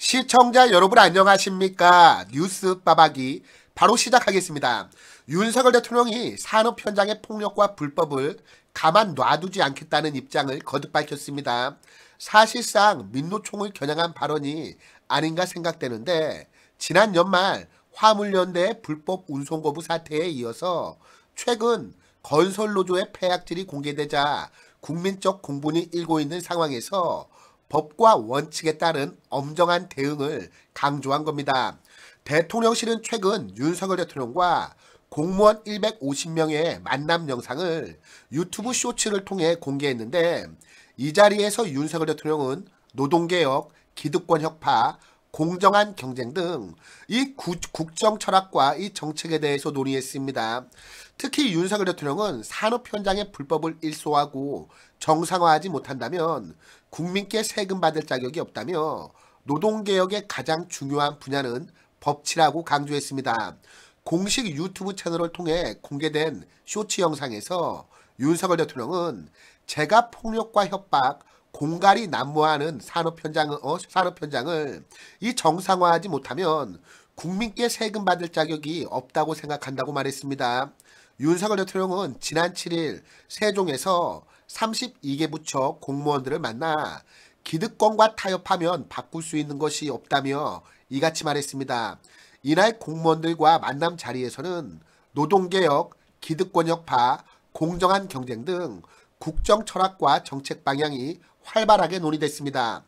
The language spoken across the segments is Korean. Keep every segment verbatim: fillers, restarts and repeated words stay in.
시청자 여러분 안녕하십니까? 뉴스 빠박이 바로 시작하겠습니다. 윤석열 대통령이 산업 현장의 폭력과 불법을 가만 놔두지 않겠다는 입장을 거듭 밝혔습니다. 사실상 민노총을 겨냥한 발언이 아닌가 생각되는데, 지난 연말 화물연대의 불법 운송 거부 사태에 이어서 최근 건설노조의 폐악질이 공개되자 국민적 공분이 일고 있는 상황에서 법과 원칙에 따른 엄정한 대응을 강조한 겁니다. 대통령실은 최근 윤석열 대통령과 공무원 백오십 명의 만남 영상을 유튜브 쇼츠를 통해 공개했는데, 이 자리에서 윤석열 대통령은 노동개혁, 기득권 혁파, 공정한 경쟁 등 이 국정 철학과 이 정책에 대해서 논의했습니다. 특히 윤석열 대통령은 산업 현장의 불법을 일소하고 정상화하지 못한다면 국민께 세금 받을 자격이 없다며 노동개혁의 가장 중요한 분야는 법치라고 강조했습니다. 공식 유튜브 채널을 통해 공개된 쇼츠 영상에서 윤석열 대통령은 제가 폭력과 협박, 공갈이 난무하는 산업 현장을, 어, 산업 현장을 이 정상화하지 못하면 국민께 세금 받을 자격이 없다고 생각한다고 말했습니다. 윤석열 대통령은 지난 칠 일 세종에서 삼십이 개 부처 공무원들을 만나 기득권과 타협하면 바꿀 수 있는 것이 없다며 이같이 말했습니다. 이날 공무원들과 만남 자리에서는 노동개혁, 기득권 혁파, 공정한 경쟁 등 국정 철학과 정책 방향이 활발하게 논의됐습니다.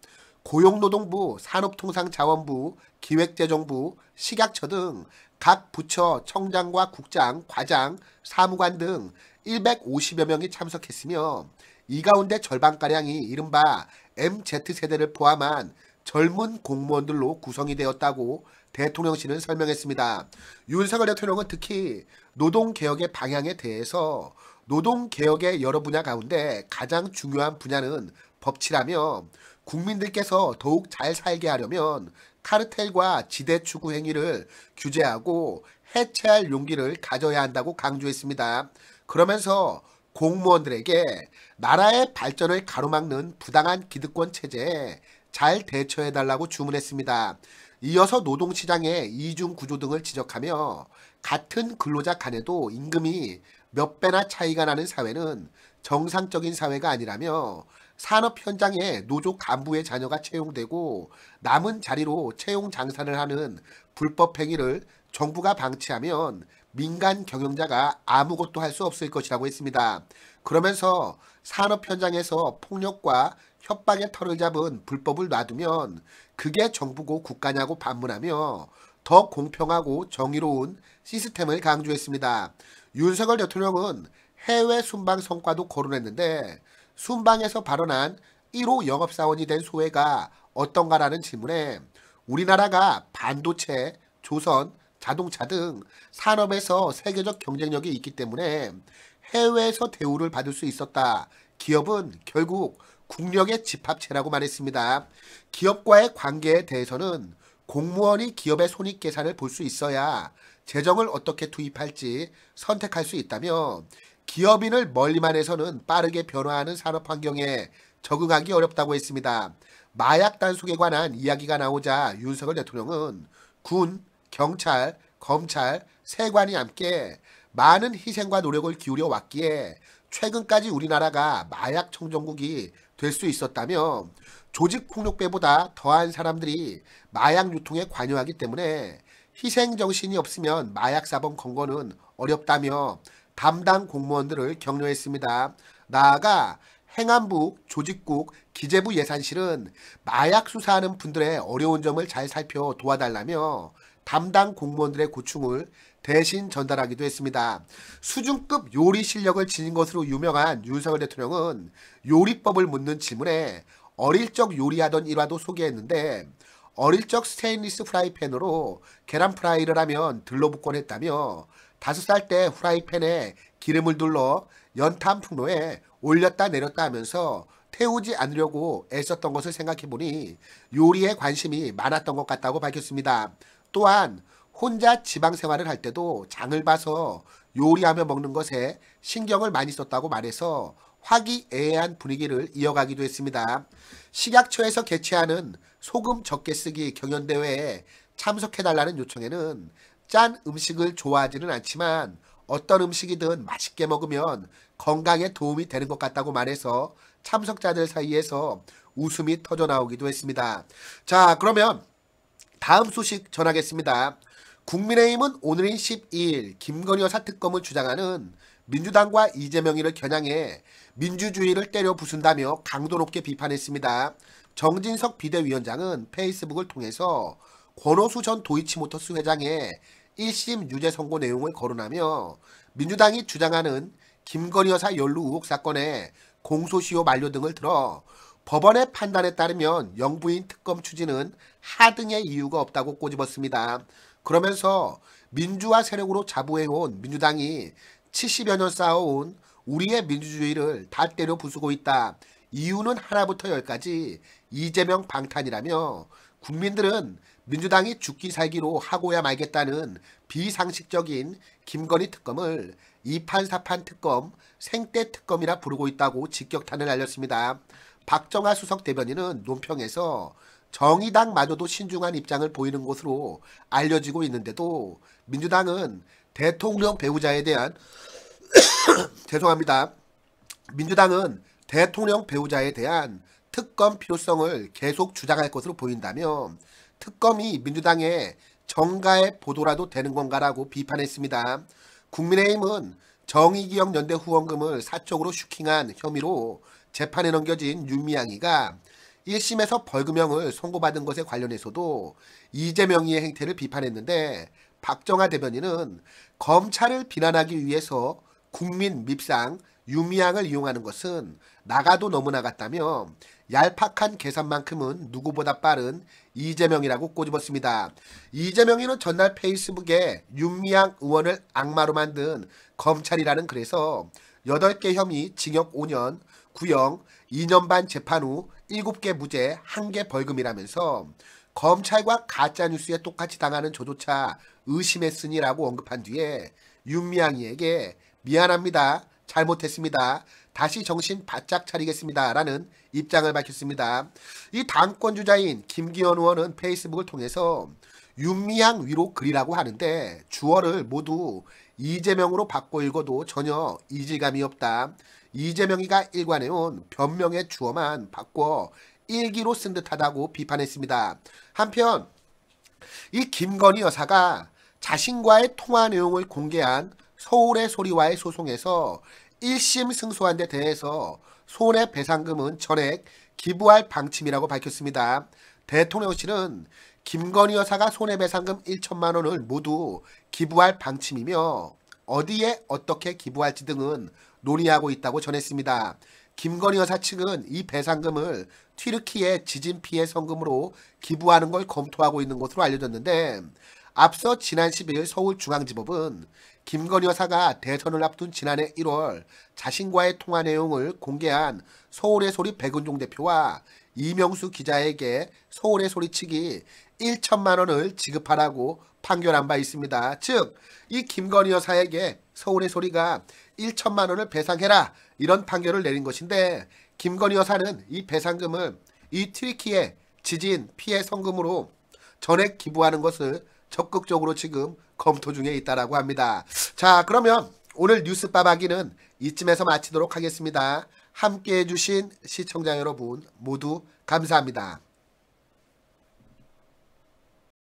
고용노동부, 산업통상자원부, 기획재정부, 식약처 등 각 부처 청장과 국장, 과장, 사무관 등 백오십여 명이 참석했으며, 이 가운데 절반가량이 이른바 엠 지 세대를 포함한 젊은 공무원들로 구성이 되었다고 대통령실은 설명했습니다. 윤석열 대통령은 특히 노동개혁의 방향에 대해서 노동개혁의 여러 분야 가운데 가장 중요한 분야는 법치라며, 국민들께서 더욱 잘 살게 하려면 카르텔과 지대 추구 행위를 규제하고 해체할 용기를 가져야 한다고 강조했습니다. 그러면서 공무원들에게 나라의 발전을 가로막는 부당한 기득권 체제에 잘 대처해달라고 주문했습니다. 이어서 노동시장의 이중구조 등을 지적하며, 같은 근로자 간에도 임금이 몇 배나 차이가 나는 사회는 정상적인 사회가 아니라며, 산업 현장에 노조 간부의 자녀가 채용되고 남은 자리로 채용 장사를 하는 불법 행위를 정부가 방치하면 민간 경영자가 아무것도 할 수 없을 것이라고 했습니다. 그러면서 산업 현장에서 폭력과 협박의 털을 잡은 불법을 놔두면 그게 정부고 국가냐고 반문하며 더 공평하고 정의로운 시스템을 강조했습니다. 윤석열 대통령은 해외 순방 성과도 거론했는데, 순방에서 발언한 일 호 영업사원이 된 소회가 어떤가라는 질문에 우리나라가 반도체, 조선, 자동차 등 산업에서 세계적 경쟁력이 있기 때문에 해외에서 대우를 받을 수 있었다. 기업은 결국 국력의 집합체라고 말했습니다. 기업과의 관계에 대해서는 공무원이 기업의 손익계산을 볼 수 있어야 재정을 어떻게 투입할지 선택할 수 있다며, 기업인을 멀리만 해서는 빠르게 변화하는 산업 환경에 적응하기 어렵다고 했습니다. 마약 단속에 관한 이야기가 나오자 윤석열 대통령은 군, 경찰, 검찰, 세관이 함께 많은 희생과 노력을 기울여 왔기에 최근까지 우리나라가 마약 청정국이 될 수 있었다며, 조직폭력배보다 더한 사람들이 마약 유통에 관여하기 때문에 희생정신이 없으면 마약사범 건거는 어렵다며 담당 공무원들을 격려했습니다. 나아가 행안부, 조직국, 기재부 예산실은 마약 수사하는 분들의 어려운 점을 잘 살펴 도와달라며 담당 공무원들의 고충을 대신 전달하기도 했습니다. 수준급 요리 실력을 지닌 것으로 유명한 윤석열 대통령은 요리법을 묻는 질문에 어릴 적 요리하던 일화도 소개했는데, 어릴 적 스테인리스 프라이팬으로 계란 프라이를 하면 들러붙곤 했다며, 다섯 살 때 프라이팬에 기름을 둘러 연탄 풍로에 올렸다 내렸다 하면서 태우지 않으려고 애썼던 것을 생각해보니 요리에 관심이 많았던 것 같다고 밝혔습니다. 또한 혼자 지방생활을 할 때도 장을 봐서 요리하며 먹는 것에 신경을 많이 썼다고 말해서 화기애애한 분위기를 이어가기도 했습니다. 식약처에서 개최하는 소금 적게 쓰기 경연대회에 참석해달라는 요청에는 짠 음식을 좋아하지는 않지만 어떤 음식이든 맛있게 먹으면 건강에 도움이 되는 것 같다고 말해서 참석자들 사이에서 웃음이 터져나오기도 했습니다. 자, 그러면 다음 소식 전하겠습니다. 국민의힘은 오늘인 십이일 김건희 여사 특검을 주장하는 민주당과 이재명이를 겨냥해 민주주의를 때려 부순다며 강도 높게 비판했습니다. 정진석 비대위원장은 페이스북을 통해서 권오수 전 도이치모터스 회장의 일심 유죄 선고 내용을 거론하며 민주당이 주장하는 김건희 여사 연루 의혹 사건의 공소시효 만료 등을 들어 법원의 판단에 따르면 영부인 특검 추진은 하등의 이유가 없다고 꼬집었습니다. 그러면서 민주화 세력으로 자부해온 민주당이 칠십여 년 쌓아온 우리의 민주주의를 다 때려 부수고 있다. 이유는 하나부터 열까지 이재명 방탄이라며 국민들은 민주당이 죽기 살기로 하고야 말겠다는 비상식적인 김건희 특검을 이판사판 특검, 생떼 특검이라 부르고 있다고 직격탄을 날렸습니다. 박정하 수석 대변인은 논평에서 정의당마저도 신중한 입장을 보이는 것으로 알려지고 있는데도 민주당은 대통령 배우자에 대한 죄송합니다. 민주당은 대통령 배우자에 대한 특검 필요성을 계속 주장할 것으로 보인다며 특검이 민주당의 정가의 보도라도 되는 건가라고 비판했습니다. 국민의힘은 정의기억연대 후원금을 사적으로 슈킹한 혐의로 재판에 넘겨진 유미향이가 일심에서 벌금형을 선고받은 것에 관련해서도 이재명의 행태를 비판했는데 박정하 대변인은 검찰을 비난하기 위해서 국민 밉상 유미향을 이용하는 것은 나가도 너무 나갔다며 얄팍한 계산만큼은 누구보다 빠른 이재명이라고 꼬집었습니다. 이재명이는 전날 페이스북에 윤미향 의원을 악마로 만든 검찰이라는 글에서 여덟 개 혐의 징역 오 년, 구형, 이 년 반 재판 후 일곱 개 무죄, 한 개 벌금이라면서 검찰과 가짜뉴스에 똑같이 당하는 저조차 의심했으니라고 언급한 뒤에 윤미향이에게 미안합니다. 잘못했습니다. 다시 정신 바짝 차리겠습니다. 라는 입장을 밝혔습니다. 이 당권주자인 김기현 의원은 페이스북을 통해서 윤미향 위로 글이라고 하는데 주어를 모두 이재명으로 바꿔 읽어도 전혀 이질감이 없다. 이재명이가 일관해온 변명의 주어만 바꿔 일기로 쓴 듯하다고 비판했습니다. 한편 이 김건희 여사가 자신과의 통화 내용을 공개한 서울의 소리와의 소송에서 일심 승소한 데 대해서 손해배상금은 전액 기부할 방침이라고 밝혔습니다. 대통령실은 김건희 여사가 손해배상금 천만 원을 모두 기부할 방침이며 어디에 어떻게 기부할지 등은 논의하고 있다고 전했습니다. 김건희 여사 측은 이 배상금을 튀르키예 지진 피해 성금으로 기부하는 걸 검토하고 있는 것으로 알려졌는데 앞서 지난 십일 서울중앙지법은 김건희 여사가 대선을 앞둔 지난해 일월 자신과의 통화 내용을 공개한 서울의 소리 백은종 대표와 이명수 기자에게 서울의 소리 측이 천만 원을 지급하라고 판결한 바 있습니다. 즉, 이 김건희 여사에게 서울의 소리가 천만 원을 배상해라 이런 판결을 내린 것인데 김건희 여사는 이 배상금을 이 튀르키예 지진 피해 성금으로 전액 기부하는 것을 적극적으로 지금 검토 중에 있다라고 합니다. 자, 그러면 오늘 뉴스 빠박이는 이쯤에서 마치도록 하겠습니다. 함께해 주신 시청자 여러분 모두 감사합니다.